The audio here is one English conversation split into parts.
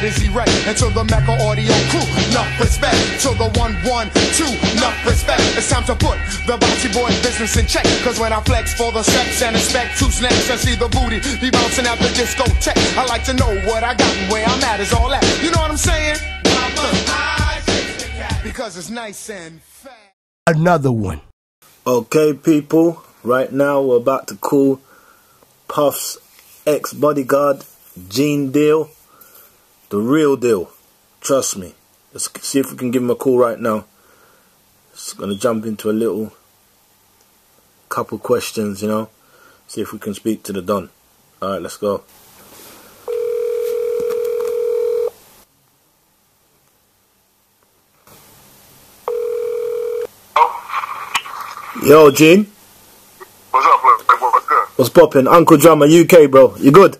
what is he right? And to the Mecca Audio crew, enough respect. To the 112, enough respect. It's time to put the boxy boy business in check. Cause when I flex for the sex and expect two snacks and see the booty be bouncing out the discotheque, I like to know what I got and where I'm at is all that. You know what I'm saying? Because it's nice and fat. Another one. Okay, people. Right now, we're about to call Puff's ex-bodyguard, Gene Deal. The real deal. Trust me. Let's see if we can give him a call right now. Just going to jump into a little couple questions, you know. See if we can speak to the Don. Alright, let's go. Yo, Gene. What's up, look? What's good? What's poppin'? Uncle Drummer, UK, bro. You good?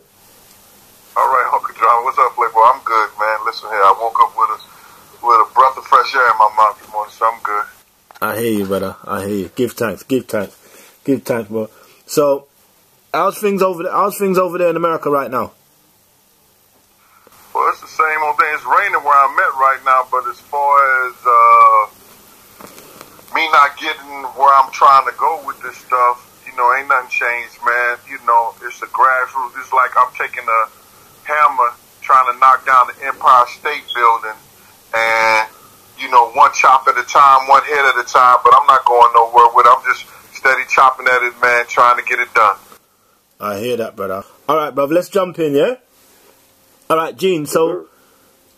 Alright, Uncle Drummer. What's up, Playboy? I'm good, man. Listen here, I woke up with a breath of fresh air in my mouth this morning, so I'm good. I hear you, brother. I hear you. Give thanks. Give thanks. Give thanks, bro. So, how's things over there in America right now? Well, it's the same old thing. It's raining where I'm at right now, but as far as me not getting where I'm trying to go with this stuff, you know, ain't nothing changed, man. You know, it's a grassroots. It's like I'm taking a hammer, trying to knock down the Empire State Building, and, you know, one chop at a time, one head at a time, but I'm not going nowhere with it. I'm just steady chopping at it, man, trying to get it done. I hear that, brother. All right, brother, let's jump in, yeah? All right, Gene, so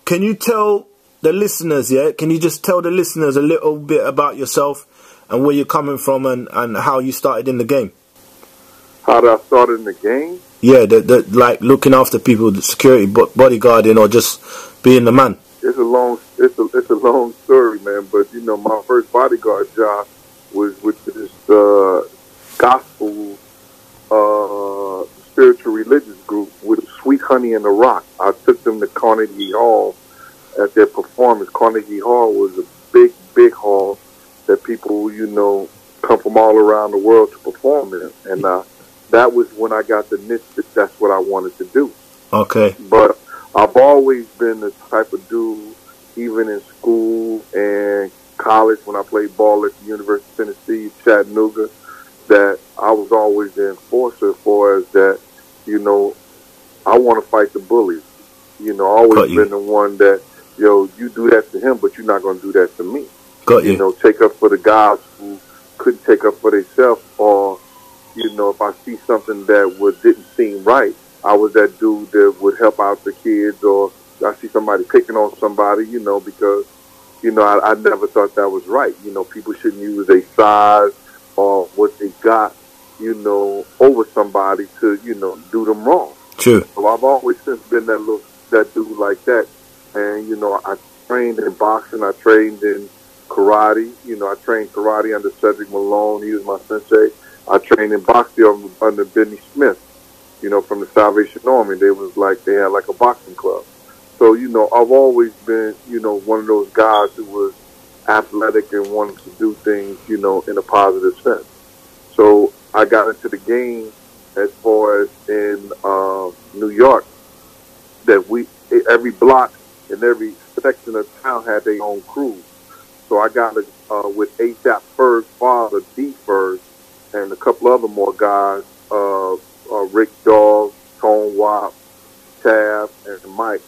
can you tell the listeners, yeah, can you just tell the listeners a little bit about yourself and where you're coming from and how you started in the game? How did I start in the game? Yeah, like looking after people, the security, bodyguarding, or just being the man. It's a long story, man. But you know, my first bodyguard job was with this gospel spiritual religious group with Sweet Honey and the Rock. I took them to Carnegie Hall. At their performance, Carnegie Hall was a big, big hall that people, you know, come from all around the world to perform in. And that was when I got the niche that that's what I wanted to do. Okay. But I've always been the type of dude, even in school and college, when I played ball at the University of Tennessee, Chattanooga, that I was always the enforcer as far as that, you know, I want to fight the bullies. You know, I've always been the one that, yo, you do that to him, but you're not going to do that to me. Got you. You know, take up for the guys who couldn't take up for themselves, or, you know, if I see something that didn't seem right, I was that dude that would help out the kids, or I see somebody picking on somebody, you know, because, you know, I never thought that was right. You know, people shouldn't use their size or what they got, you know, over somebody to, you know, do them wrong. True. So I've always since been that dude like that. And, you know, I trained in boxing. I trained in karate. You know, I trained karate under Cedric Malone. He was my sensei. I trained in boxing under Benny Smith, you know, from the Salvation Army. They had a boxing club. So, you know, I've always been, you know, one of those guys who was athletic and wanted to do things, you know, in a positive sense. So I got into the game as far as in New York, that every block and every section of town had their own crew. So I got with ASAP Ferg, Father D Ferg, and a couple other more guys, Rick Dog, Tone Wop, Tab, and Mike,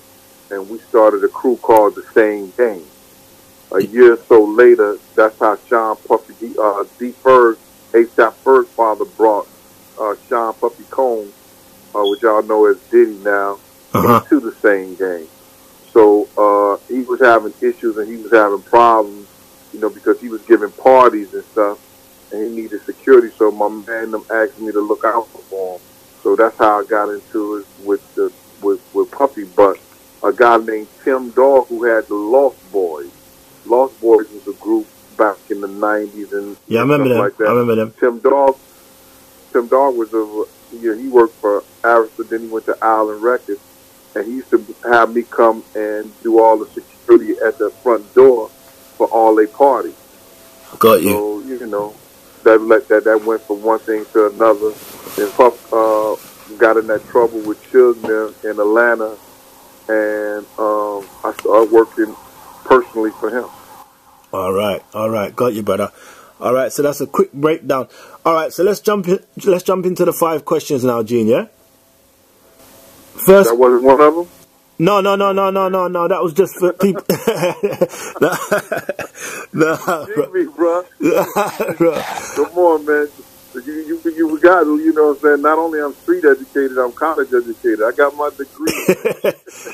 and we started a crew called The Same Game. A year or so later, that's how Sean Puffy D Ferg, ASAP Ferg Father brought Sean Puffy Cone, which y'all know as Diddy now, into The Same Game. So he was having issues and he was having problems, you know, because he was giving parties and stuff, and he needed security. So my man them asked me to look out for him. So that's how I got into it with Puffy. But a guy named Tim Dog, who had the Lost Boys. Lost Boys was a group back in the 90s and yeah, I remember them. Like that. I remember them. Tim Dog was he worked for Arista. Then he went to Island Records. And he used to have me come and do all the security at the front door for all their parties. Got you. So, you know, that went from one thing to another. And Puff got in that trouble with children in Atlanta and I started working personally for him. All right, got you, brother. All right, so that's a quick breakdown. All right, so let's jump into the 5 questions now, Gene. Yeah. First, that wasn't one of them. No. That was just for people. No, bro. Come on, man. You got, you know what I'm saying? Not only I'm street educated, I'm college educated. I got my degree.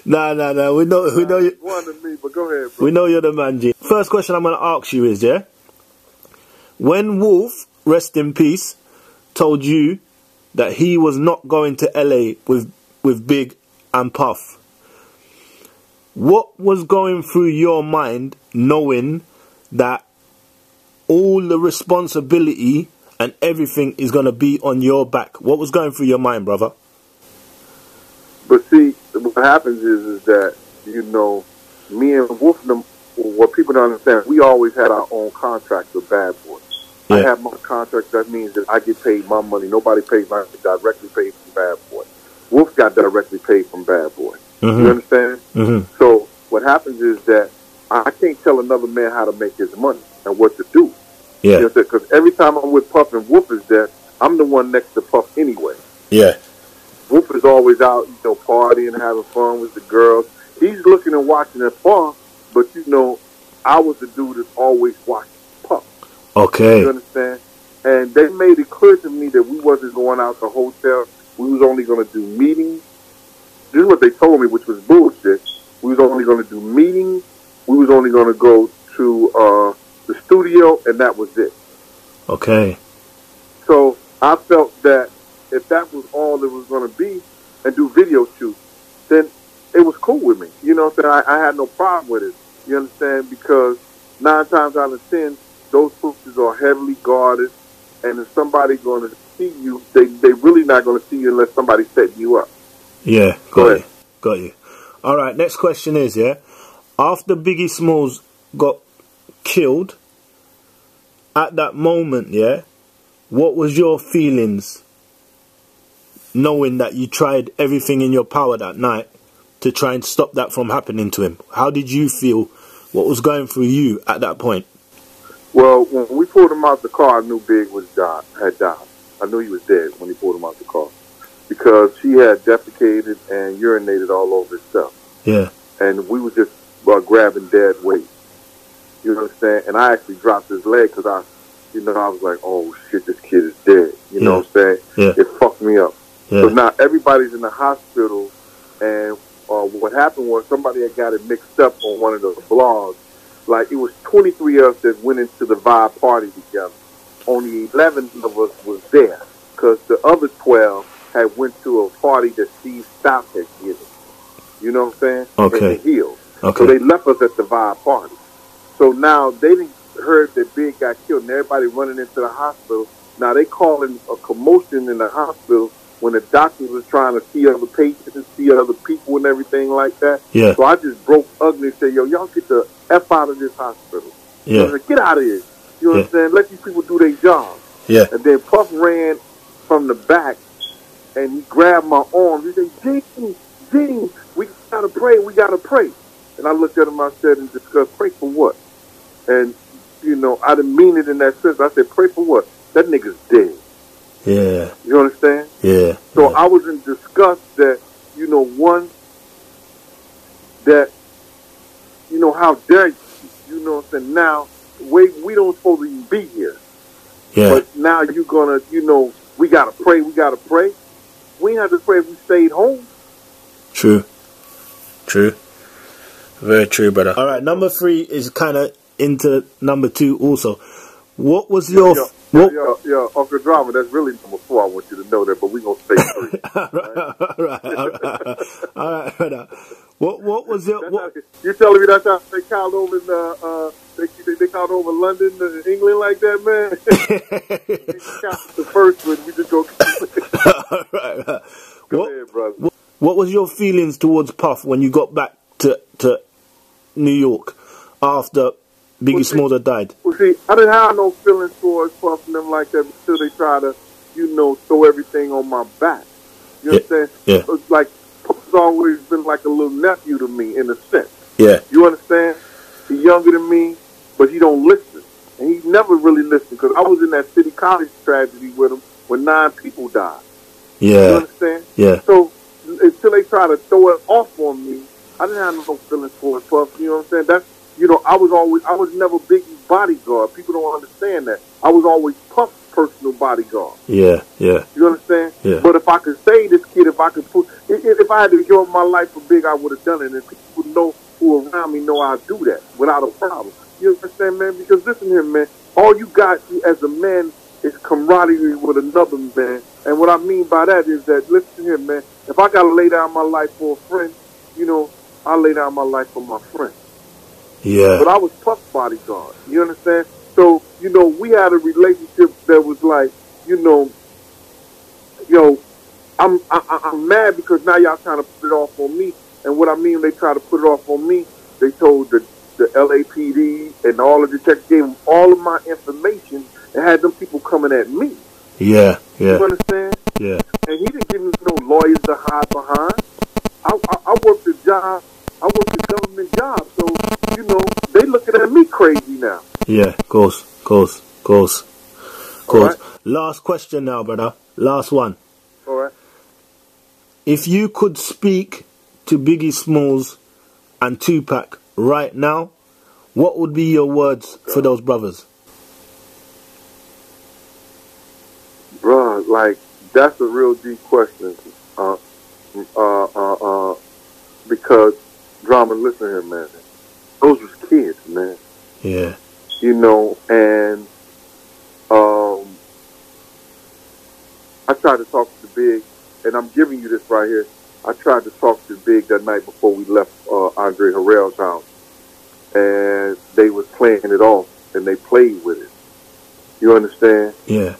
Nah. We know you. One to me, but go ahead, bro. We know you're the man, Gene. First question I'm gonna ask you is, yeah, when Wolf, rest in peace, told you that he was not going to LA with Big and Puff, what was going through your mind, knowing that all the responsibility and everything is going to be on your back? What was going through your mind, brother? But see, what happens is that, you know, me and Wolf, what people don't understand, we always had our own contract with Bad Boy. Yeah. I have my contract. That means that I get paid my money. Nobody pays my directly paid from Bad Boy. Wolf got directly paid from Bad Boy. Mm-hmm. You understand? Mm-hmm. So what happens is that I can't tell another man how to make his money and what to do. Yeah, because every time I'm with Puff and Wolf is there, I'm the one next to Puff anyway. Yeah, Wolf is always out, you know, partying, having fun with the girls. He's looking and watching at Puff, but you know, I was the dude that's always watching Puff. Okay, you understand? And they made it clear to me that we wasn't going out to hotel. We was only going to do meetings. This is what they told me, which was bullshit. We was only going to do meetings. We was only going to go to the studio, and that was it. Okay. So I felt that if that was all it was going to be, and do video shoots, then it was cool with me. You know what I'm saying? I had no problem with it. You understand? Because 9 times out of 10, those pictures are heavily guarded, and if somebody's going to see you, they really not going to see you unless somebody setting you up. Yeah, got you. All right, next question is, yeah, after Biggie Smalls got killed, at that moment, yeah, what was your feelings knowing that you tried everything in your power that night to try and stop that from happening to him? How did you feel? What was going through you at that point? Well, when we pulled him out the car, I knew Big had died. I knew he was dead when he pulled him out the car, because he had defecated and urinated all over himself. Yeah. And we were just grabbing dead weight. You know what I'm saying? And I actually dropped his leg because I was like, oh shit, this kid is dead. You know what I'm saying? Yeah. It fucked me up. Yeah. So now everybody's in the hospital, and what happened was somebody had got it mixed up on one of those blogs. Like, it was 23 of us that went into the Vibe party together. Only 11 of us was there because the other 12 had went to a party that Steve Stout had given. You know what I'm saying? Okay. And the Hills. Okay. So they left us at the Vibe party. So now they didn't heard that Big got killed, and everybody running into the hospital. Now they calling a commotion in the hospital when the doctors was trying to see other patients and see other people and everything like that. Yeah. So I just broke ugly and said, yo, y'all get the F out of this hospital. Yeah. So like, get out of here. You know what I'm saying? Let these people do their job. Yeah. And then Puff ran from the back, and he grabbed my arm. He said, Gene, we got to pray. And I looked at him, I said, and discussed, pray for what? And, you know, I didn't mean it in that sense. I said, pray for what? That nigga's dead. Yeah. You understand? Yeah. So I was in disgust that, you know, how dare you? You know what I'm saying? Now, we don't supposed to even be here. Yeah. But now you're going to, you know, we got to pray. We ain't have to pray if we stayed home. True. Very true, brother. All right, number 3 is kind of into number 2 also. What was your... Yo, Uncle Drummer, that's really number 4. I want you to know that, but we're going to stay 3. All right, brother. What was your... You telling me that's how they called over in... They called over London to England like that, man? They counted the first one. We just go... All right, brother. Go ahead, brother. What was your feelings towards Puff when you got back to New York after Biggie Smalls had died? Well, see, I didn't have no feelings towards Puff and them like that until they try to, you know, throw everything on my back. You know what I'm saying? Yeah. Like, Puff has always been like a little nephew to me in a sense. Yeah. You understand? He's younger than me, but he don't listen. And he never really listened because I was in that city college tragedy with him when 9 people died. Yeah. You understand? Yeah. So until they try to throw it off on me, I didn't have no feelings for it, Puff. You know what I'm saying? That's, you know, I was never Biggie's bodyguard. People don't understand that. I was always Puff's personal bodyguard. Yeah, yeah. You understand? Yeah. But if I could save this kid, if I had to give up my life for Big, I would have done it. And people know who around me know I do that without a problem. You understand, man? Because listen here, man. All you got as a man is camaraderie with another man. And what I mean by that is that, listen here, man. If I got to lay down my life for a friend, you know, I lay down my life for my friend. Yeah. But I was Puff's bodyguard. You understand? So, you know, we had a relationship that was like, you know, yo, I'm mad because now y'all trying to put it off on me. And what I mean, they try to put it off on me. They told the LAPD and all of the detectives, gave them all of my information and had them people coming at me. Yeah, yeah. You understand? Yeah. And he didn't give me no lawyers to hide behind. I worked a job. I worked a government job. So, you know, they looking at me crazy now. Yeah, of course. Right. Last question now, brother. Last one. All right. If you could speak to Biggie Smalls and Tupac right now, what would be your words for those brothers? Bruh, like, that's a real deep question. Because, Drama, listen here, man. Those was kids, man. Yeah. You know, and I tried to talk to Big, and I'm giving you this right here. I tried to talk to Big that night before we left Andre Harrell's house, and they was playing it off, and they played with it. You understand? Yeah.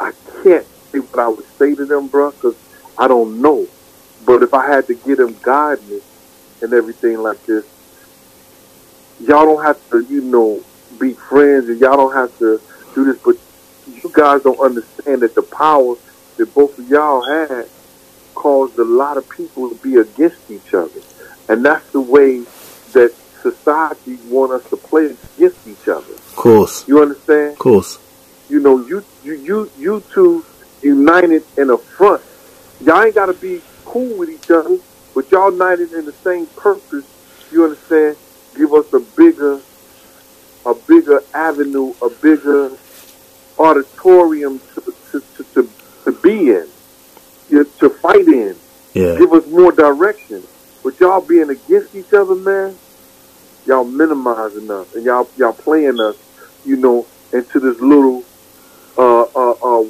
I can't say what I would say to them, bro, because I don't know. But if I had to get them guidance and everything like this, y'all don't have to, you know, be friends, and y'all don't have to do this, but you guys don't understand that the power that both of y'all had caused a lot of people to be against each other. And that's the way that society want us to play against each other. Of course. You understand? Of course. You know, you two united in a front. Y'all ain't got to be cool with each other, but y'all united in the same purpose, you understand? Give us a bigger avenue, a bigger auditorium to be in, to fight in. Yeah. Give us more direction. But y'all being against each other, man, y'all minimizing us, and y'all playing us, you know, into this little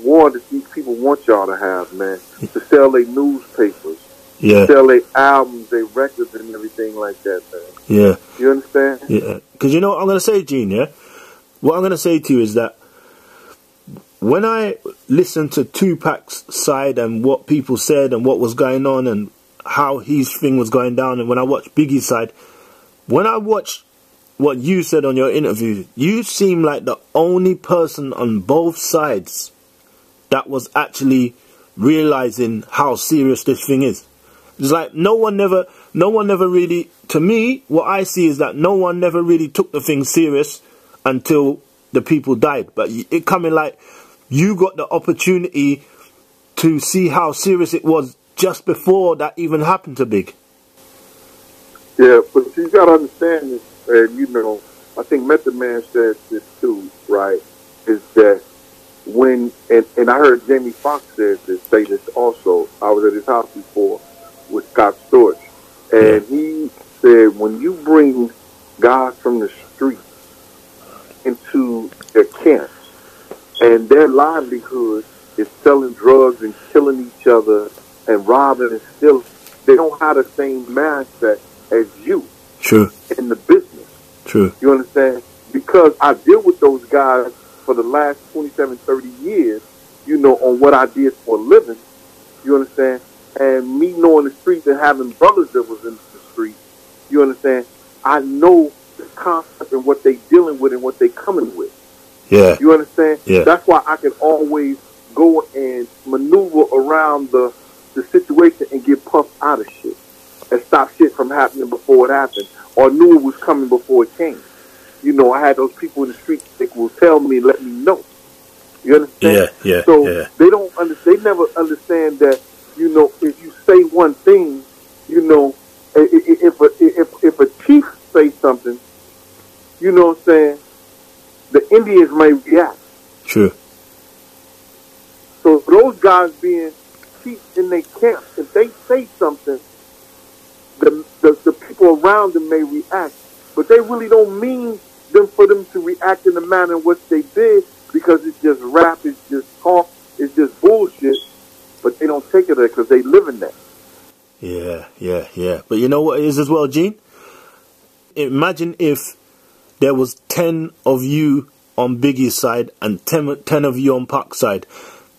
war that these people want y'all to have, man, to sell their newspapers. Yeah. Sell their albums, their records, and everything like that, man. Yeah. You understand? Yeah. Because you know what I'm going to say, Gene, yeah? What I'm going to say to you is that when I listened to Tupac's side and what people said and what was going on and how his thing was going down, and when I watched Biggie's side, when I watched what you said on your interview, you seem like the only person on both sides that was actually realizing how serious this thing is. It's like no one never really, to me, what I see is that no one never really took the thing serious until the people died. But it coming like you got the opportunity to see how serious it was just before that even happened to Big. Yeah, but you got to understand this, and you know, I think Method Man said this too, right? Is that when, and I heard Jamie Foxx say this also. I was at his house before with Scott Storch, and he said, when you bring guys from the street into their camps and their livelihood is selling drugs and killing each other and robbing and stealing, they don't have the same mindset as you. True. In the business. True. You understand? Because I deal with those guys for the last 27, 30 years, you know, on what I did for a living. You understand? And me knowing the streets and having brothers that was in the streets, you understand, I know the concept and what they dealing with and what they coming with. Yeah. You understand? Yeah. That's why I can always go and maneuver around the situation and get puffed out of shit and stop shit from happening before it happened, or knew it was coming before it came. You know, I had those people in the street that will tell me, let me know. You understand? Yeah. So they don't understand. They never understand that, you know, if you say one thing, you know, if a chief say something, you know what I'm saying, the Indians may react. True. So those guys being chiefs in their camp, if they say something, the people around them may react, but they really don't mean them for them to react in the manner in which they did, because it's just rap, it's just talk, it's just bullshit. But they don't take it there because they live in that. Yeah. But you know what it is as well, Gene? Imagine if there was 10 of you on Biggie's side and 10 of you on Pac's side.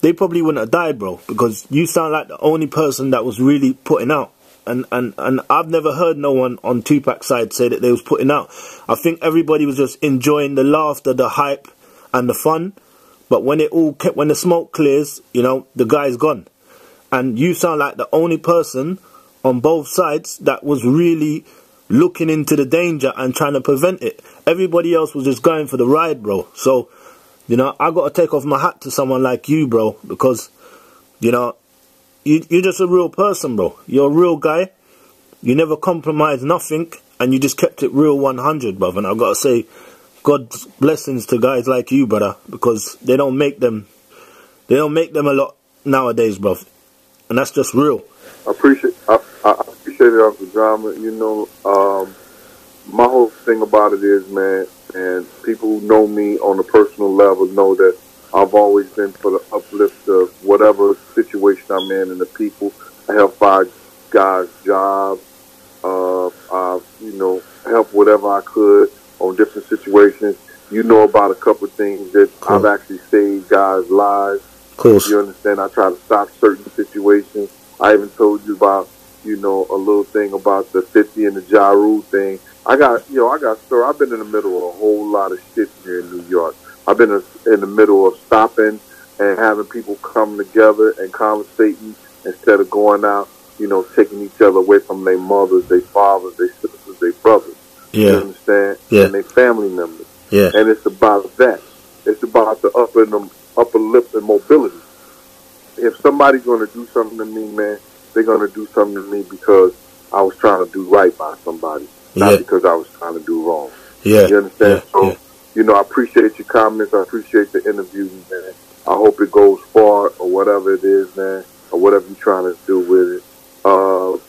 They probably wouldn't have died, bro, because you sound like the only person that was really putting out. And I've never heard no one on Tupac's side say that they was putting out. I think everybody was just enjoying the laughter, the hype, and the fun. But when it all kept, when the smoke clears, you know, the guy's gone. And you sound like the only person on both sides that was really looking into the danger and trying to prevent it. Everybody else was just going for the ride, bro. So, you know, I got to take off my hat to someone like you, bro, because, you know, you're just a real person, bro. You're a real guy. You never compromised nothing, and you just kept it real 100, bro. And I got to say, God's blessings to guys like you, brother, because they don't make them a lot nowadays, bro. And that's just real. I appreciate it, Uncle Drummer. You know, my whole thing about it is, man, and people who know me on a personal level know that I've always been for the uplift of whatever situation I'm in and the people. I help find guys' jobs. I've, you know, helped whatever I could on different situations. You know about a couple of things that cool. I've actually saved guys' lives. Cool. You understand? I try to stop certain situations. I even told you about, you know, a little thing about the 50 and the Ja Rule thing. I got I've been in the middle of a whole lot of shit here in New York. I've been in the middle of stopping and having people come together and conversating instead of going out, you know, taking each other away from their mothers, their fathers, their sisters, their brothers. Yeah. You understand? Yeah. And their family members. Yeah. And it's about that. It's about the upper lip and mobility. If somebody's going to do something to me, man, they're going to do something to me because I was trying to do right by somebody, not because I was trying to do wrong. Yeah. You understand? Yeah. So, you know, I appreciate your comments. I appreciate the interview, man. I hope it goes far or whatever it is, man, or whatever you're trying to do with it.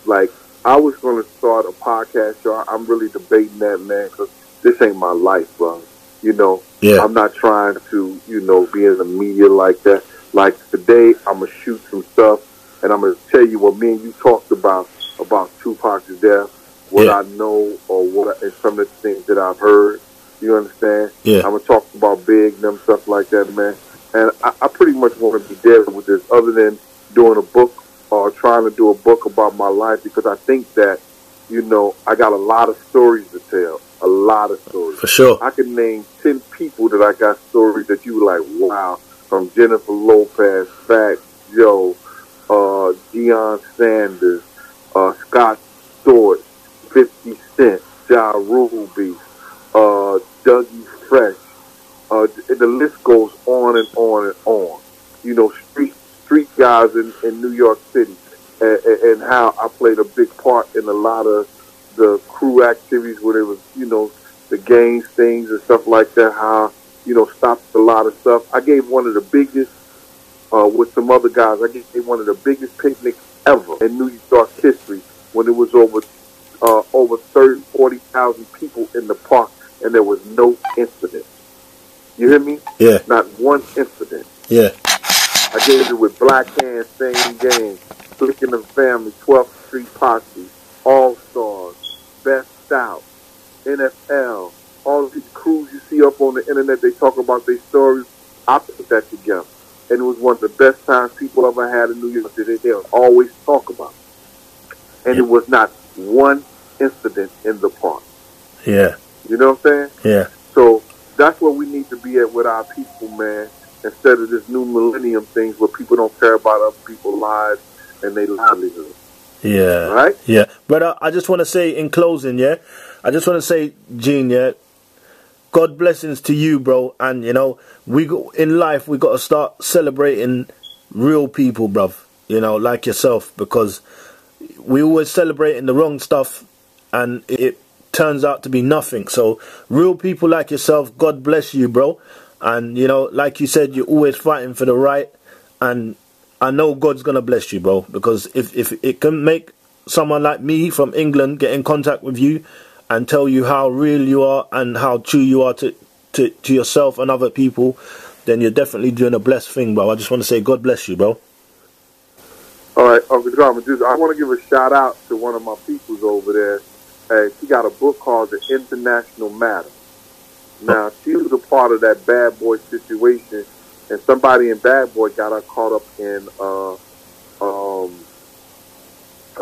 Like, I was going to start a podcast, y'all. I'm really debating that, man, because this ain't my life, bro. You know, I'm not trying to, you know, be in the media like that. Like today, I'm going to shoot some stuff, and I'm going to tell you what me and you talked about Tupac's death, what I know, or what and some of the things that I've heard. You understand? Yeah. I'm going to talk about Big, them stuff like that, man. And I pretty much want to be dead with this other than doing a book or trying to do a book about my life, because I think that, you know, I got a lot of stories to tell. A lot of stories. For sure. I can name 10 people that I got stories that you were like, wow, from Jennifer Lopez, Fat Joe, Deion Sanders, Scott Storch, 50 Cent, Ja Rule, Dougie Fresh. The list goes on and on and on. You know, street guys in New York City, and how I played a big part in a lot of the crew activities where there was, you know, the gangs things and stuff like that, how, you know, stopped a lot of stuff. I gave one of the biggest, with some other guys, I gave one of the biggest picnics ever in New York history when it was over 40,000 people in the park, and there was no incident. You hear me? Yeah. Not one incident. Yeah. I gave it with Black Hand, same game, Flicking the Family, 12th Street Posse, All Stars, Best Out, NFL, all these crews you see up on the internet, they talk about their stories. I put that together. And it was one of the best times people ever had in New York City. They always talk about it. And it was not one incident in the park. Yeah. You know what I'm saying? Yeah. So that's where we need to be at with our people, man. instead of this new millennium things where people don't care about other people's lives and their livelihood. Yeah. Right? Yeah. But I just want to say in closing, yeah? I just want to say, Gene, yeah? God blessings to you, bro. And, you know, we go, in life, we got to start celebrating real people, bruv. You know, like yourself, because we always celebrating the wrong stuff and it turns out to be nothing. So, real people like yourself, God bless you, bro. And, you know, like you said, you're always fighting for the right. And I know God's going to bless you, bro, because if it can make someone like me from England get in contact with you and tell you how real you are and how true you are to yourself and other people, then you're definitely doing a blessed thing, bro. I just want to say God bless you, bro. All right, Uncle Drummer, I want to give a shout-out to one of my peoples over there. She got a book called The International Matter. Now, she was a part of that Bad Boy situation, and somebody in Bad Boy got her caught up in a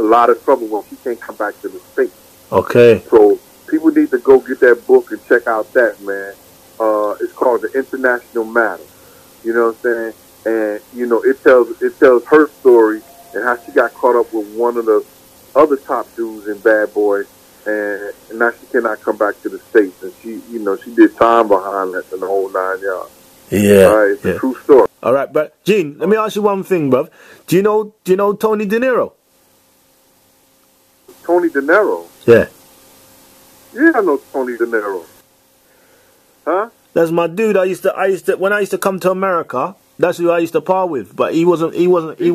lot of trouble when she can't come back to the States. Okay. So people need to go get that book and check out that, man. It's called The International Matter. You know what I'm saying? And, you know, it tells her story and how she got caught up with one of the other top dudes in Bad Boy, and now she cannot come back to the States. And she, you know, she did time behind that and the whole 9 yards. Yeah. All right, it's a true story. All right, but Gene, let me ask you one thing, bruv. Do you know Tony Dinero? Tony Dinero? Yeah. Yeah, I know Tony Dinero. Huh? That's my dude. I used to when I used to come to America. That's who I used to par with, but he wasn't. He used to hang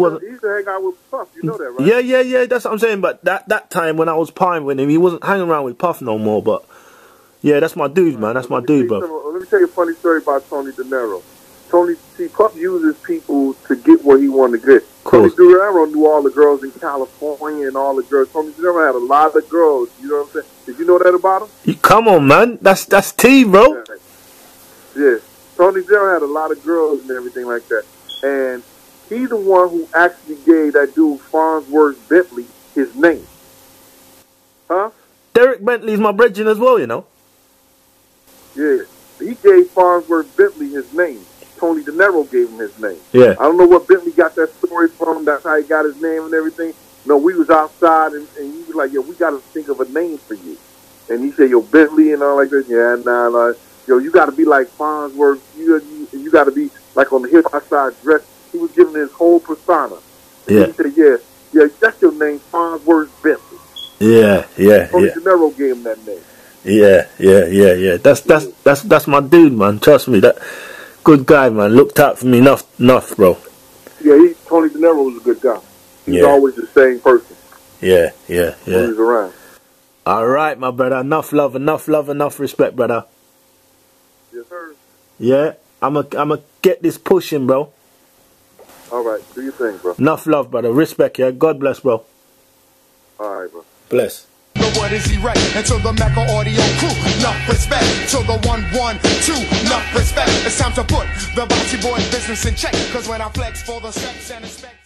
out with Puff, you know that, right? Yeah. That's what I'm saying. But that time when I was partying with him, he wasn't hanging around with Puff no more. But yeah, that's my dude, man. That's my dude, bro. Let me tell you a funny story about Tony Dinero. Puff uses people to get where he wanted to get. Cool. Tony Dinero knew all the girls in California and all the girls. Tony Dinero had a lot of girls. You know what I'm saying? Did you know that about him? Come on, man. That's T, bro. Yeah. Tony Dinero had a lot of girls and everything like that. And he's the one who actually gave that dude, Fonzworth Bentley, his name. Huh? Derek Bentley's my brethren as well, you know. Yeah. He gave Fonzworth Bentley his name. Tony Dinero gave him his name. Yeah. I don't know what Bentley got that story from. That's how he got his name and everything. No, we was outside and he was like, yo, we got to think of a name for you. And he said, yo, Bentley and all like that. Yeah, nah. Yo, you got to be like Fonzworth. You got to be like on the hillside dress. He was giving his whole persona. And he said, yeah, that's your name, Fonzworth Bentley. Tony Dinero gave him that name. Yeah. That's my dude, man. Trust me, that good guy, man. Looked out for me enough, bro. Yeah, Tony Dinero was a good guy. He's always the same person. Yeah. When he's around. All right, my brother. Enough love, enough respect, brother. Yes, sir. Yeah, I'ma get this pushing, bro. All right, do your thing, bro. Enough love, brother. Respect, yeah. God bless, bro. All right, bro. Bless. The word is erect until the Mecca audio crew. Enough respect till the 112. Enough respect. It's time to put the bossy boy business in check. Cause when I flex for the sex and expect.